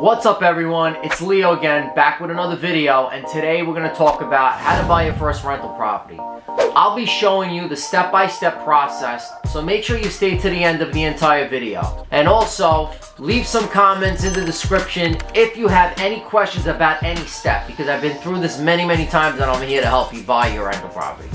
What's up everyone, it's Leo again, back with another video, and today we're gonna talk about how to buy your first rental property. I'll be showing you the step-by-step process, so make sure you stay to the end of the entire video. And also, leave some comments in the description if you have any questions about any step, because I've been through this many times and I'm here to help you buy your rental property.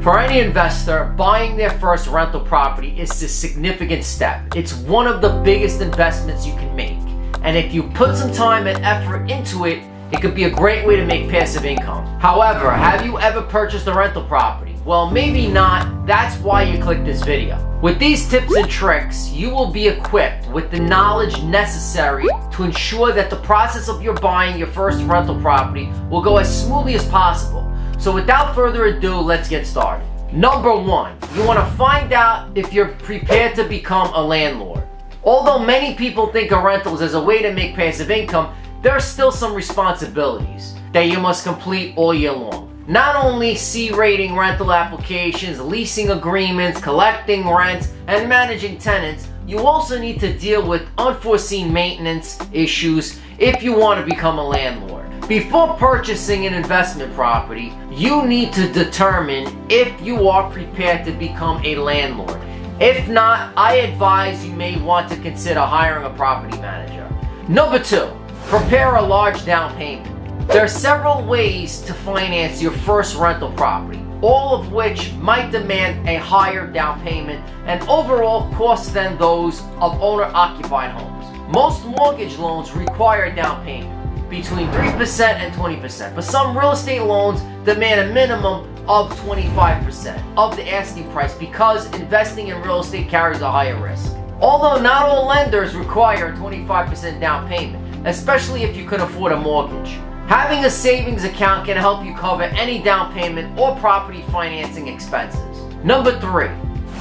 For any investor, buying their first rental property is a significant step. It's one of the biggest investments you can make. And if you put some time and effort into it, it could be a great way to make passive income. However, have you ever purchased a rental property? Well, maybe not. That's why you clicked this video. With these tips and tricks, you will be equipped with the knowledge necessary to ensure that the process of your buying your first rental property will go as smoothly as possible. So without further ado, let's get started. Number one, you want to find out if you're prepared to become a landlord. Although many people think of rentals as a way to make passive income, there are still some responsibilities that you must complete all year long. Not only C rating rental applications, leasing agreements, collecting rent, and managing tenants, you also need to deal with unforeseen maintenance issues if you want to become a landlord. Before purchasing an investment property, you need to determine if you are prepared to become a landlord. If not, I advise you may want to consider hiring a property manager. Number two, prepare a large down payment. There are several ways to finance your first rental property, all of which might demand a higher down payment and overall cost than those of owner-occupied homes. Most mortgage loans require a down payment between 3% and 20%, but some real estate loans demand a minimum of 25% of the asking price because investing in real estate carries a higher risk. Although not all lenders require a 25% down payment, especially if you could afford a mortgage. Having a savings account can help you cover any down payment or property financing expenses. Number three,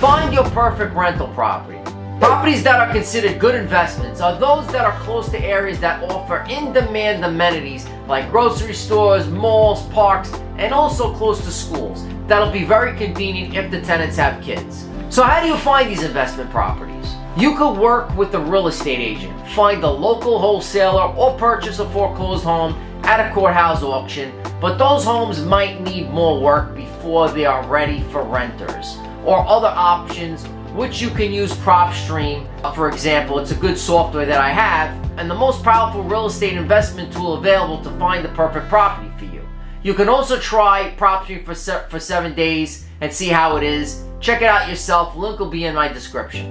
find your perfect rental property. Properties that are considered good investments are those that are close to areas that offer in-demand amenities like grocery stores, malls, parks, and also close to schools. That'll be very convenient if the tenants have kids. So how do you find these investment properties? You could work with a real estate agent, find a local wholesaler, or purchase a foreclosed home at a courthouse auction, but those homes might need more work before they are ready for renters. Or other options, which you can use PropStream, for example. It's a good software that I have, and the most powerful real estate investment tool available to find the perfect property for you. You can also try PropStream for 7 days and see how it is. Check it out yourself. Link will be in my description.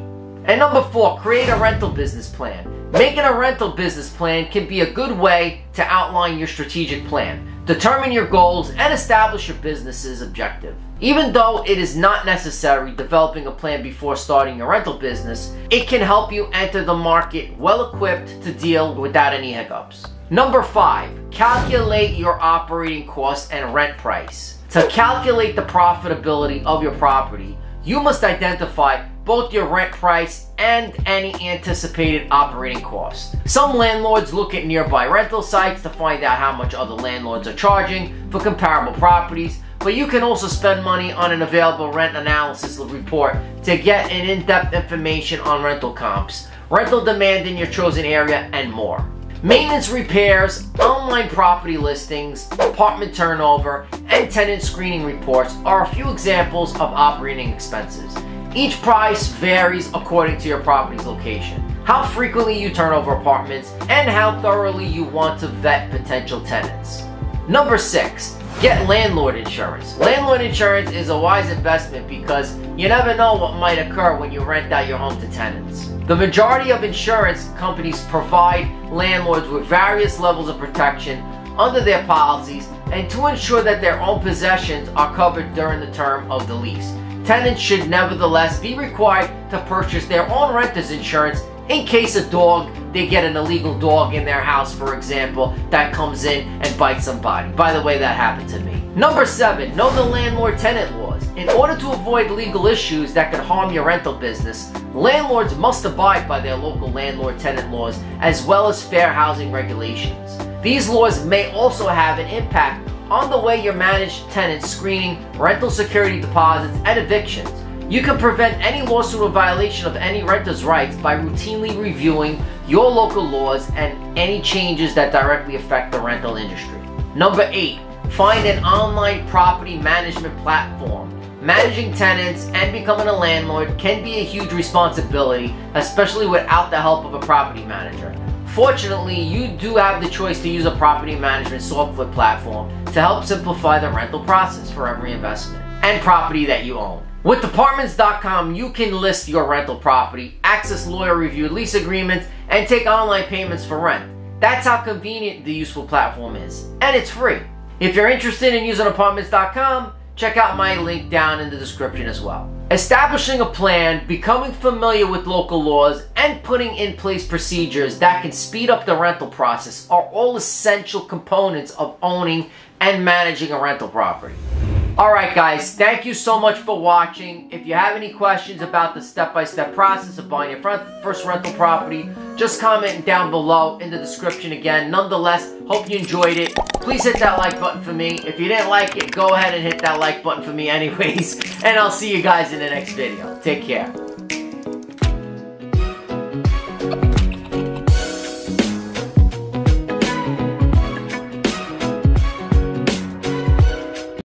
And number four, create a rental business plan. Making a rental business plan can be a good way to outline your strategic plan, determine your goals, and establish your business's objective. Even though it is not necessary developing a plan before starting your rental business, it can help you enter the market well-equipped to deal without any hiccups. Number five, calculate your operating costs and rent price. To calculate the profitability of your property, you must identify both your rent price and any anticipated operating cost. Some landlords look at nearby rental sites to find out how much other landlords are charging for comparable properties, but you can also spend money on an available rent analysis report to get an in-depth information on rental comps, rental demand in your chosen area, and more. Maintenance repairs, online property listings, apartment turnover, and tenant screening reports are a few examples of operating expenses. Each price varies according to your property's location, how frequently you turn over apartments, and how thoroughly you want to vet potential tenants. Number six, get landlord insurance. Landlord insurance is a wise investment because you never know what might occur when you rent out your home to tenants. The majority of insurance companies provide landlords with various levels of protection under their policies and to ensure that their own possessions are covered during the term of the lease. Tenants should nevertheless be required to purchase their own renter's insurance in case a dog, they get an illegal dog in their house, for example, that comes in and bites somebody. By the way, that happened to me. Number seven, know the landlord-tenant laws. In order to avoid legal issues that could harm your rental business, landlords must abide by their local landlord-tenant laws as well as fair housing regulations. These laws may also have an impact on the way you manage tenant screening, rental security deposits, and evictions. You can prevent any lawsuit or violation of any renter's rights by routinely reviewing your local laws and any changes that directly affect the rental industry. Number 8, find an online property management platform. Managing tenants and becoming a landlord can be a huge responsibility, especially without the help of a property manager. Fortunately, you do have the choice to use a property management software platform to help simplify the rental process for every investment and property that you own. With Apartments.com, you can list your rental property, access lawyer-reviewed lease agreements, and take online payments for rent. That's how convenient the useful platform is, and it's free. If you're interested in using Apartments.com, check out my link down in the description as well. Establishing a plan, becoming familiar with local laws, and putting in place procedures that can speed up the rental process are all essential components of owning and managing a rental property. Alright guys, thank you so much for watching. If you have any questions about the step-by-step process of buying your first rental property, just comment down below in the description again. Nonetheless, hope you enjoyed it. Please hit that like button for me. If you didn't like it, go ahead and hit that like button for me anyways. And I'll see you guys in the next video. Take care.